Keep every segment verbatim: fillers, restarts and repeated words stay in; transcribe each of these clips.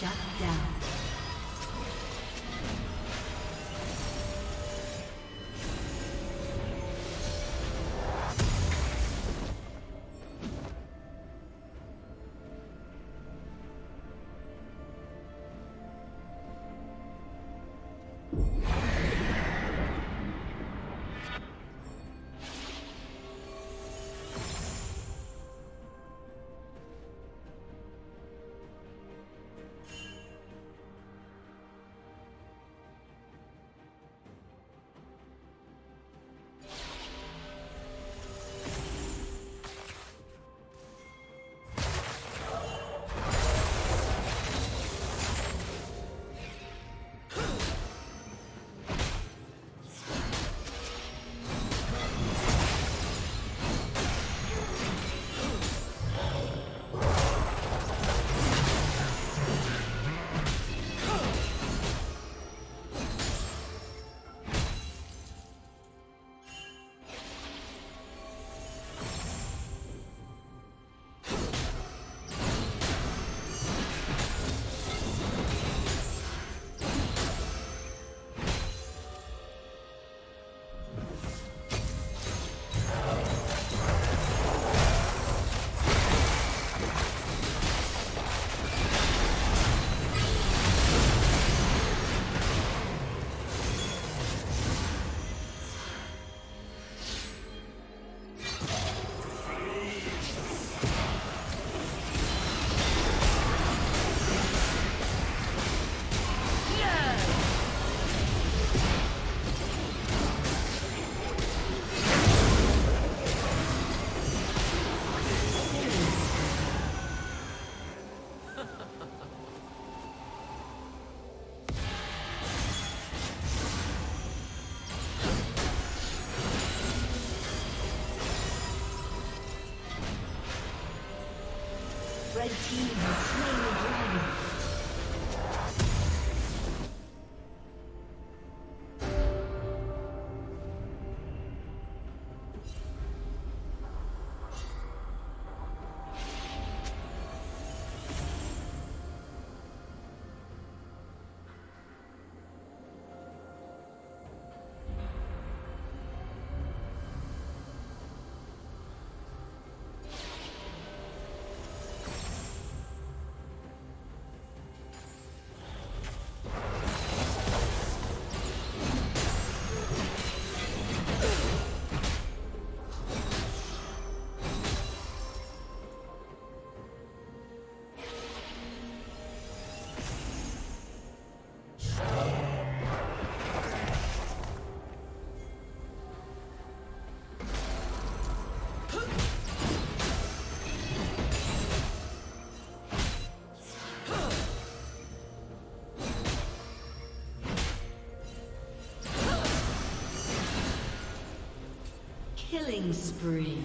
Shut down. Red team has slain the dragon. Killing spree.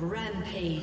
Rampage.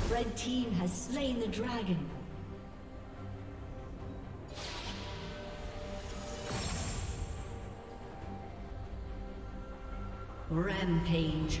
The red team has slain the dragon. Rampage.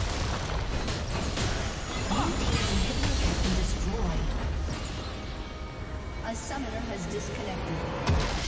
Blue team's inhibitor has been destroyed. A summoner has disconnected.